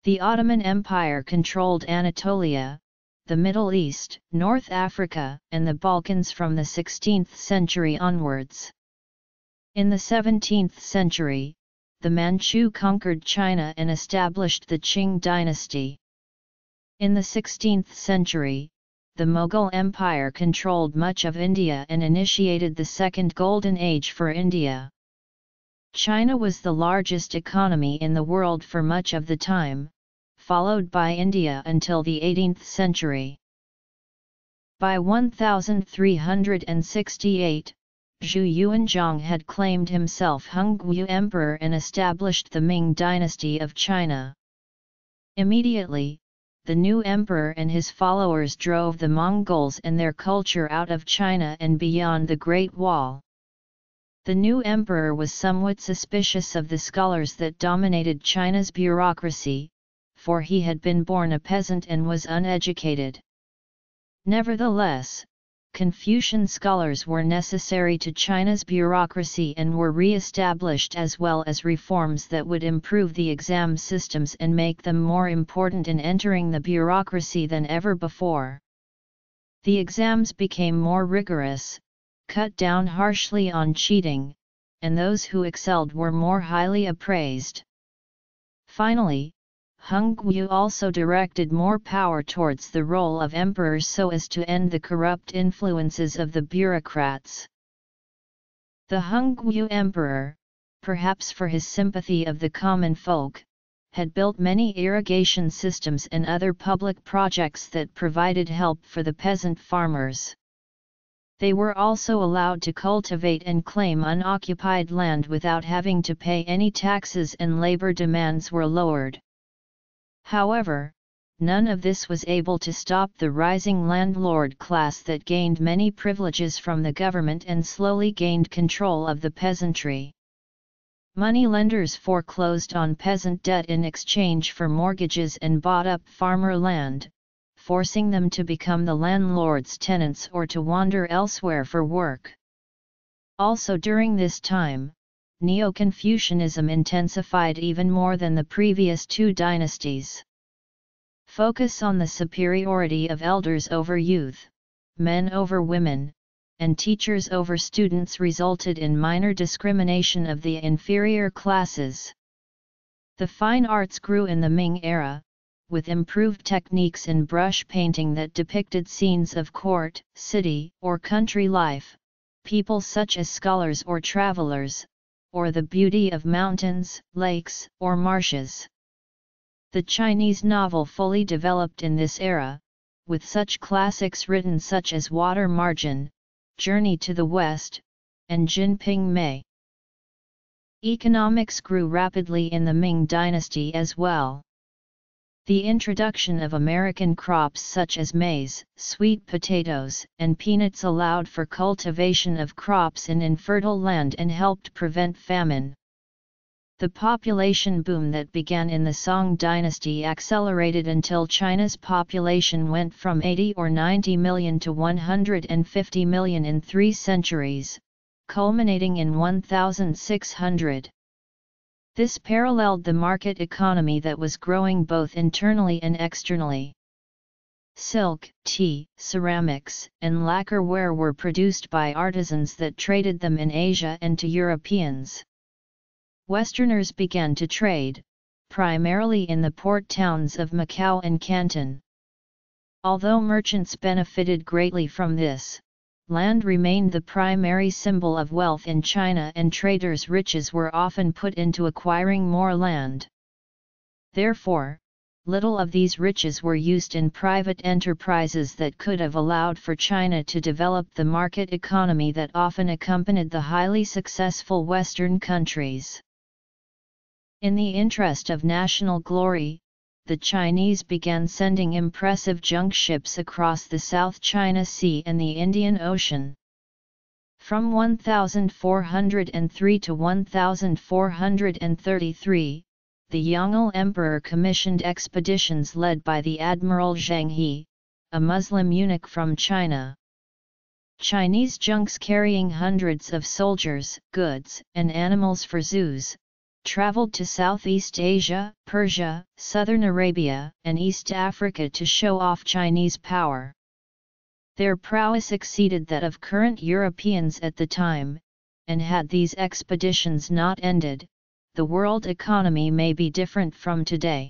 The Ottoman Empire controlled Anatolia, the Middle East, North Africa, and the Balkans from the 16th century onwards. In the 17th century, the Manchu conquered China and established the Qing dynasty. In the 16th century, the Mughal Empire controlled much of India and initiated the Second Golden Age for India. China was the largest economy in the world for much of the time, followed by India until the 18th century. By 1368, Zhu Yuanzhang had claimed himself Hongwu Emperor and established the Ming dynasty of China. Immediately, the new emperor and his followers drove the Mongols and their culture out of China and beyond the Great Wall. The new emperor was somewhat suspicious of the scholars that dominated China's bureaucracy, for he had been born a peasant and was uneducated. Nevertheless, Confucian scholars were necessary to China's bureaucracy and were re-established, as well as reforms that would improve the exam systems and make them more important in entering the bureaucracy than ever before. The exams became more rigorous, cut down harshly on cheating, and those who excelled were more highly appraised. Finally, Hongwu also directed more power towards the role of emperors so as to end the corrupt influences of the bureaucrats. The Hongwu emperor, perhaps for his sympathy of the common folk, had built many irrigation systems and other public projects that provided help for the peasant farmers. They were also allowed to cultivate and claim unoccupied land without having to pay any taxes, and labor demands were lowered. However, none of this was able to stop the rising landlord class that gained many privileges from the government and slowly gained control of the peasantry. Moneylenders foreclosed on peasant debt in exchange for mortgages and bought up farmer land, forcing them to become the landlord's tenants or to wander elsewhere for work. Also during this time, Neo-Confucianism intensified even more than the previous two dynasties. Focus on the superiority of elders over youth, men over women, and teachers over students resulted in minor discrimination of the inferior classes. The fine arts grew in the Ming era, with improved techniques in brush painting that depicted scenes of court, city, or country life, people such as scholars or travelers, or the beauty of mountains, lakes, or marshes. The Chinese novel fully developed in this era, with such classics written such as Water Margin, Journey to the West, and Jinping Mei. Economics grew rapidly in the Ming dynasty as well. The introduction of American crops such as maize, sweet potatoes, and peanuts allowed for cultivation of crops in infertile land and helped prevent famine. The population boom that began in the Song dynasty accelerated until China's population went from 80 or 90 million to 150 million in 3 centuries, culminating in 1,600. This paralleled the market economy that was growing both internally and externally. Silk, tea, ceramics, and lacquerware were produced by artisans that traded them in Asia and to Europeans. Westerners began to trade, primarily in the port towns of Macau and Canton. Although merchants benefited greatly from this, land remained the primary symbol of wealth in China, and traders' riches were often put into acquiring more land. Therefore, little of these riches were used in private enterprises that could have allowed for China to develop the market economy that often accompanied the highly successful Western countries. In the interest of national glory, the Chinese began sending impressive junk ships across the South China Sea and the Indian Ocean. From 1403 to 1433, the Yongle Emperor commissioned expeditions led by the Admiral Zhang He, a Muslim eunuch from China. Chinese junks carrying hundreds of soldiers, goods, and animals for zoos traveled to Southeast Asia, Persia, Southern Arabia, and East Africa to show off Chinese power. Their prowess exceeded that of current Europeans at the time, and had these expeditions not ended, the world economy may be different from today.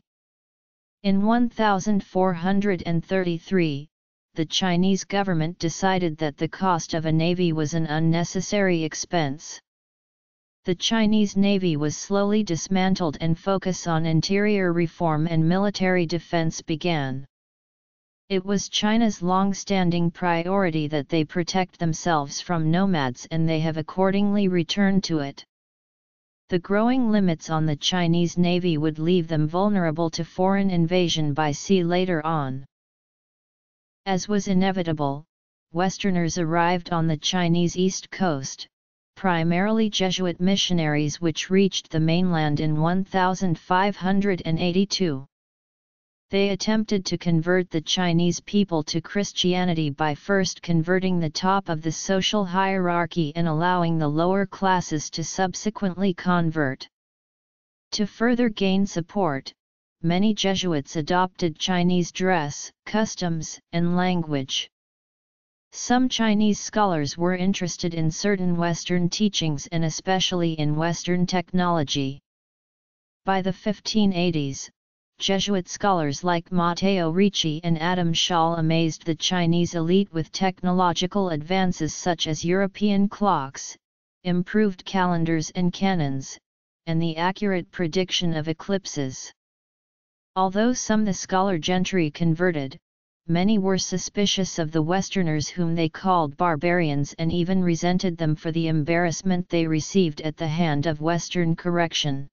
In 1433, the Chinese government decided that the cost of a navy was an unnecessary expense. the Chinese navy was slowly dismantled and focus on interior reform and military defense began. It was China's long-standing priority that they protect themselves from nomads, and they have accordingly returned to it. The growing limits on the Chinese navy would leave them vulnerable to foreign invasion by sea later on. As was inevitable, Westerners arrived on the Chinese east coast, primarily Jesuit missionaries, which reached the mainland in 1582. They attempted to convert the Chinese people to Christianity by first converting the top of the social hierarchy and allowing the lower classes to subsequently convert. To further gain support, many Jesuits adopted Chinese dress, customs, and language. Some Chinese scholars were interested in certain Western teachings and especially in Western technology. By the 1580s, Jesuit scholars like Matteo Ricci and Adam Schall amazed the Chinese elite with technological advances such as European clocks, improved calendars and canons, and the accurate prediction of eclipses. Although some of the scholar gentry converted, many were suspicious of the Westerners whom they called barbarians and even resented them for the embarrassment they received at the hand of Western correction.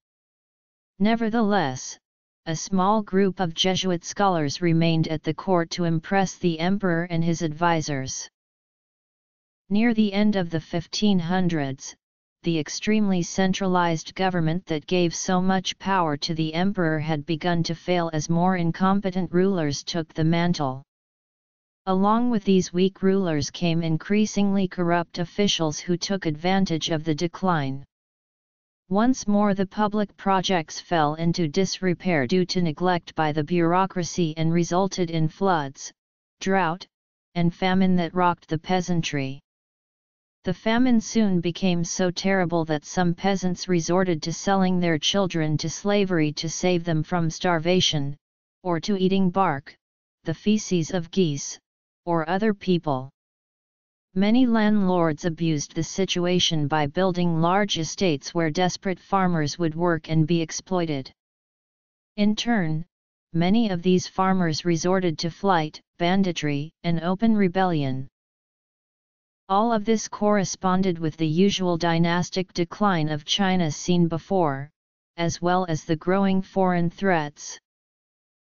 Nevertheless, a small group of Jesuit scholars remained at the court to impress the emperor and his advisors. Near the end of the 1500s, the extremely centralized government that gave so much power to the emperor had begun to fail as more incompetent rulers took the mantle. Along with these weak rulers came increasingly corrupt officials who took advantage of the decline. Once more the public projects fell into disrepair due to neglect by the bureaucracy and resulted in floods, drought, and famine that rocked the peasantry. The famine soon became so terrible that some peasants resorted to selling their children to slavery to save them from starvation, or to eating bark, the feces of geese, or other people. Many landlords abused the situation by building large estates where desperate farmers would work and be exploited. In turn, many of these farmers resorted to flight, banditry, and open rebellion. All of this corresponded with the usual dynastic decline of China seen before, as well as the growing foreign threats.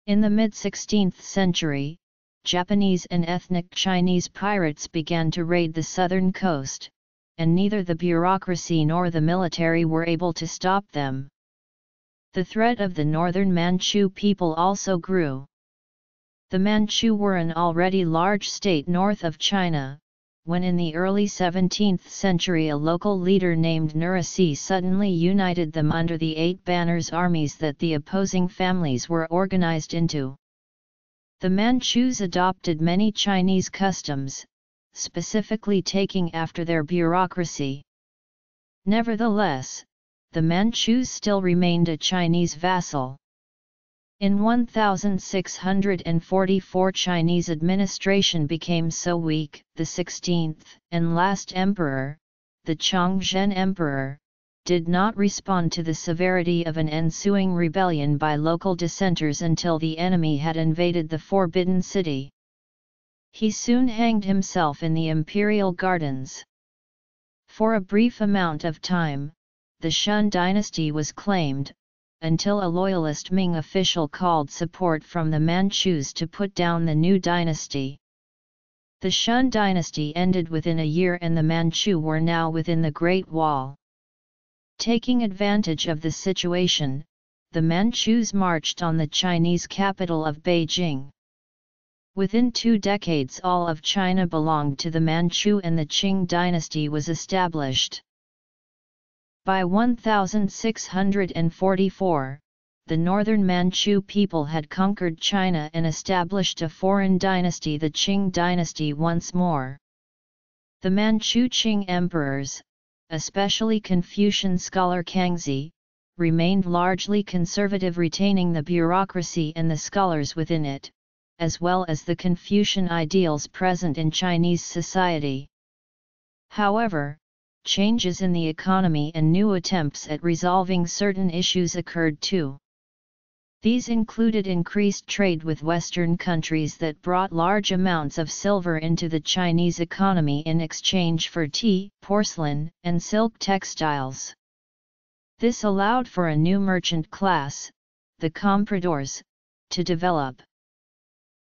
In the mid-16th century, Japanese and ethnic Chinese pirates began to raid the southern coast, and neither the bureaucracy nor the military were able to stop them. The threat of the northern Manchu people also grew. The Manchu were an already large state north of China, when in the early 17th century a local leader named Nurisi suddenly united them under the 8 banners armies that the opposing families were organized into. The Manchus adopted many Chinese customs, specifically taking after their bureaucracy. Nevertheless, the Manchus still remained a Chinese vassal. In 1644, Chinese administration became so weak, the 16th and last emperor, the Chongzhen Emperor, did not respond to the severity of an ensuing rebellion by local dissenters until the enemy had invaded the Forbidden City. He soon hanged himself in the imperial gardens. For a brief amount of time, the Shun dynasty was claimed, until a loyalist Ming official called support from the Manchus to put down the new dynasty. The Shun dynasty ended within a year and the Manchu were now within the Great Wall. Taking advantage of the situation, the Manchus marched on the Chinese capital of Beijing. Within 2 decades, all of China belonged to the Manchu and the Qing dynasty was established. By 1644, the northern Manchu people had conquered China and established a foreign dynasty, the Qing dynasty, once more. The Manchu Qing emperors, especially Confucian scholar Kangxi, remained largely conservative, retaining the bureaucracy and the scholars within it, as well as the Confucian ideals present in Chinese society. However, changes in the economy and new attempts at resolving certain issues occurred too. These included increased trade with Western countries that brought large amounts of silver into the Chinese economy in exchange for tea, porcelain, and silk textiles. This allowed for a new merchant class, the compradors, to develop.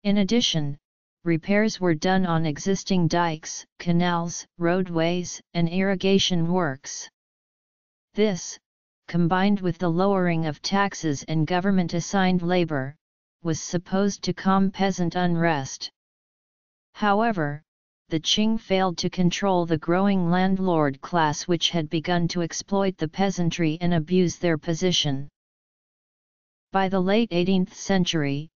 In addition, repairs were done on existing dikes, canals, roadways, and irrigation works. This, combined with the lowering of taxes and government-assigned labor, was supposed to calm peasant unrest. However, the Qing failed to control the growing landlord class, which had begun to exploit the peasantry and abuse their position. By the late 18th century,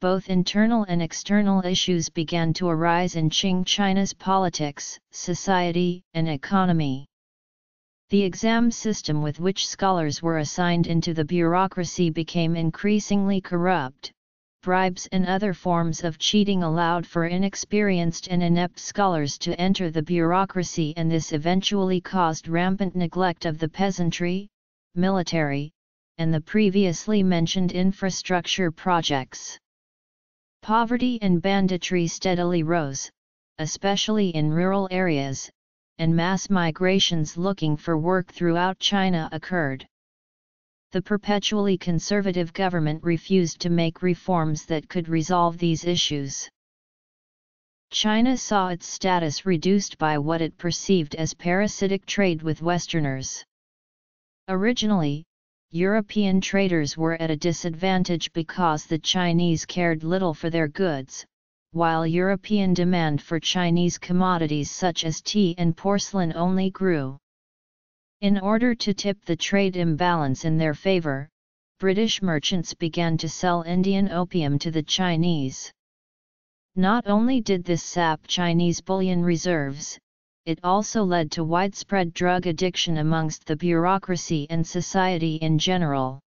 both internal and external issues began to arise in Qing China's politics, society, and economy. The exam system with which scholars were assigned into the bureaucracy became increasingly corrupt. Bribes and other forms of cheating allowed for inexperienced and inept scholars to enter the bureaucracy, and this eventually caused rampant neglect of the peasantry, military, and the previously mentioned infrastructure projects. Poverty and banditry steadily rose, especially in rural areas, and mass migrations looking for work throughout China occurred. The perpetually conservative government refused to make reforms that could resolve these issues. China saw its status reduced by what it perceived as parasitic trade with Westerners. Originally, European traders were at a disadvantage because the Chinese cared little for their goods, while European demand for Chinese commodities such as tea and porcelain only grew. In order to tip the trade imbalance in their favor, British merchants began to sell Indian opium to the Chinese. Not only did this sap Chinese bullion reserves, it also led to widespread drug addiction amongst the bureaucracy and society in general.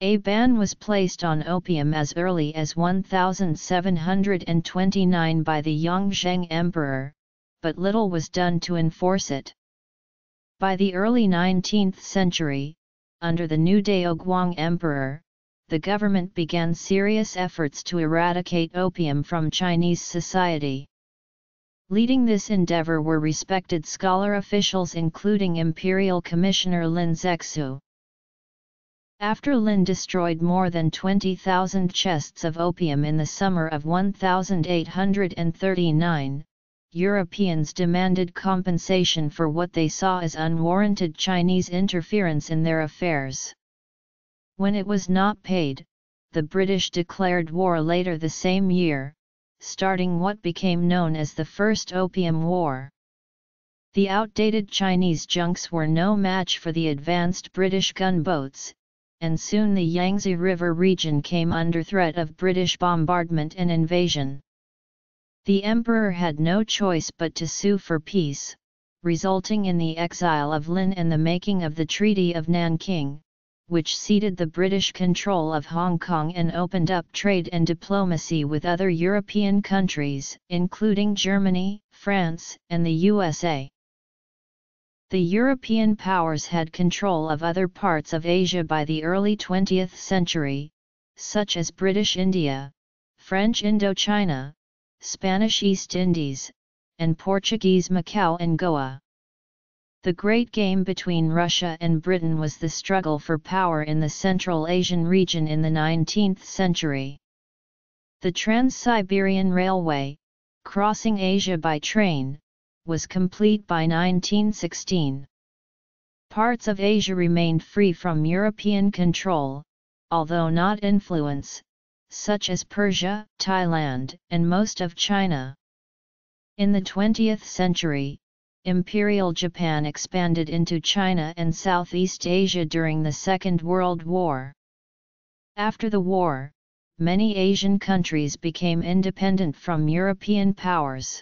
A ban was placed on opium as early as 1729 by the Yongzheng Emperor, but little was done to enforce it. By the early 19th century, under the new Daoguang Emperor, the government began serious efforts to eradicate opium from Chinese society. Leading this endeavor were respected scholar officials including Imperial Commissioner Lin Zexu. After Lin destroyed more than 20,000 chests of opium in the summer of 1839, Europeans demanded compensation for what they saw as unwarranted Chinese interference in their affairs. When it was not paid, the British declared war later the same year, starting what became known as the First Opium War. The outdated Chinese junks were no match for the advanced British gunboats, and soon the Yangtze River region came under threat of British bombardment and invasion. The emperor had no choice but to sue for peace, resulting in the exile of Lin and the making of the Treaty of Nanking, which ceded the British control of Hong Kong and opened up trade and diplomacy with other European countries, including Germany, France, and the USA. The European powers had control of other parts of Asia by the early 20th century, such as British India, French Indochina, Spanish East Indies, and Portuguese Macau and Goa. The great game between Russia and Britain was the struggle for power in the Central Asian region in the 19th century. The Trans-Siberian Railway, crossing Asia by train, was complete by 1916. Parts of Asia remained free from European control, although not influence, such as Persia, Thailand, and most of China. In the 20th century, Imperial Japan expanded into China and Southeast Asia during the Second World War. After the war, many Asian countries became independent from European powers.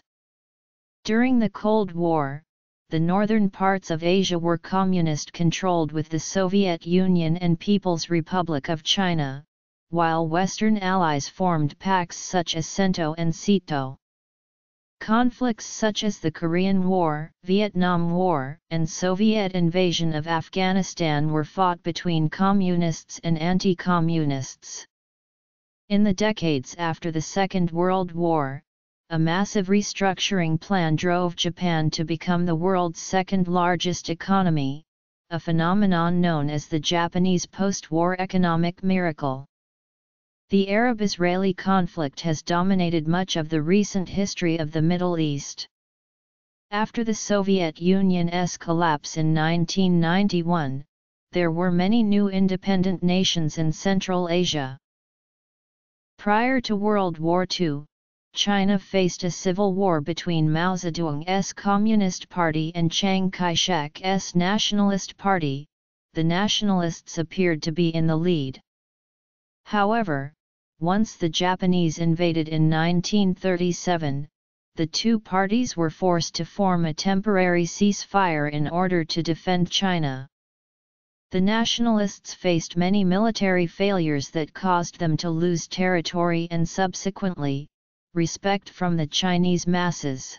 During the Cold War, the northern parts of Asia were communist-controlled with the Soviet Union and People's Republic of China, while Western allies formed pacts such as CENTO and CETO. Conflicts such as the Korean War, Vietnam War, and Soviet invasion of Afghanistan were fought between communists and anti-communists. In the decades after the Second World War, a massive restructuring plan drove Japan to become the world's second-largest economy, a phenomenon known as the Japanese post-war economic miracle. The Arab-Israeli conflict has dominated much of the recent history of the Middle East. After the Soviet Union's collapse in 1991, there were many new independent nations in Central Asia. Prior to World War II, China faced a civil war between Mao Zedong's Communist Party and Chiang Kai-shek's Nationalist Party. The nationalists appeared to be in the lead. However, once the Japanese invaded in 1937, the two parties were forced to form a temporary ceasefire in order to defend China. The nationalists faced many military failures that caused them to lose territory and subsequently, respect from the Chinese masses.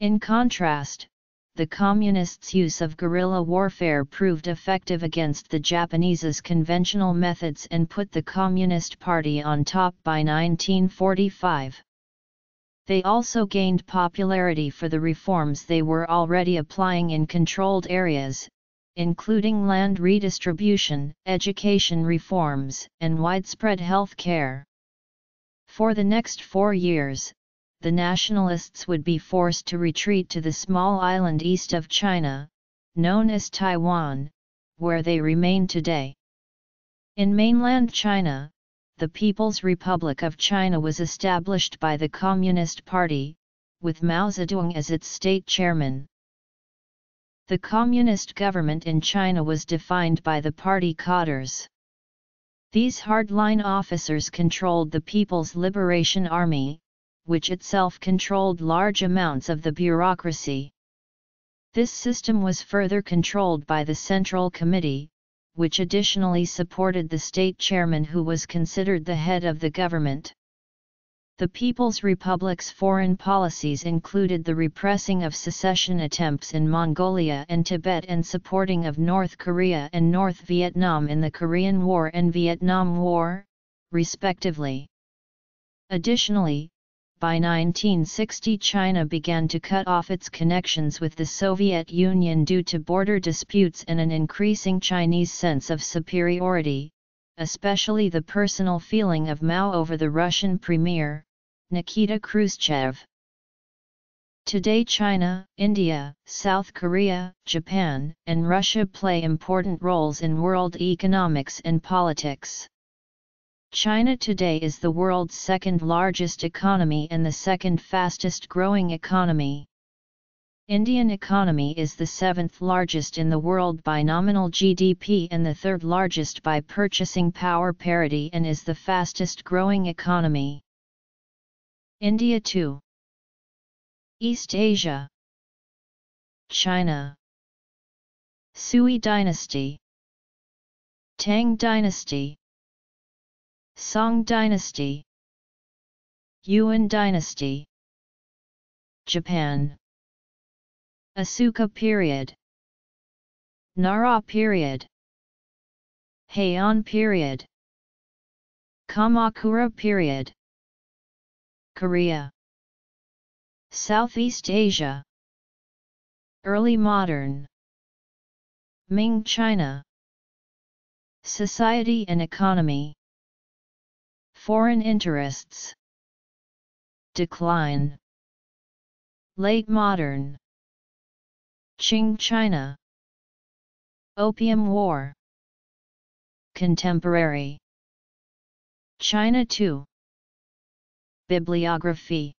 In contrast, the Communists' use of guerrilla warfare proved effective against the Japanese's conventional methods and put the Communist Party on top by 1945. They also gained popularity for the reforms they were already applying in controlled areas, including land redistribution, education reforms, and widespread health care. For the next 4 years, the nationalists would be forced to retreat to the small island east of China, known as Taiwan, where they remain today. In mainland China, the People's Republic of China was established by the Communist Party, with Mao Zedong as its state chairman. The communist government in China was defined by the party cadres. These hardline officers controlled the People's Liberation Army, which itself controlled large amounts of the bureaucracy. This system was further controlled by the Central Committee, which additionally supported the state chairman who was considered the head of the government. The People's Republic's foreign policies included the repressing of secession attempts in Mongolia and Tibet and supporting of North Korea and North Vietnam in the Korean War and Vietnam War, respectively. Additionally, by 1960 China began to cut off its connections with the Soviet Union due to border disputes and an increasing Chinese sense of superiority, especially the personal feeling of Mao over the Russian premier, Nikita Khrushchev. Today China, India, South Korea, Japan, and Russia play important roles in world economics and politics. China today is the world's second-largest economy and the second-fastest-growing economy. Indian economy is the seventh-largest in the world by nominal GDP and the third-largest by purchasing power parity and is the fastest-growing economy. India 2. East Asia. China. Sui Dynasty, Tang Dynasty, Song Dynasty, Yuan Dynasty. Japan. Asuka Period, Nara Period, Heian Period, Kamakura Period. Korea. Southeast Asia. Early Modern. Ming China. Society and Economy. Foreign interests. Decline. Late Modern. Qing China. Opium War. Contemporary. China 2. Bibliography.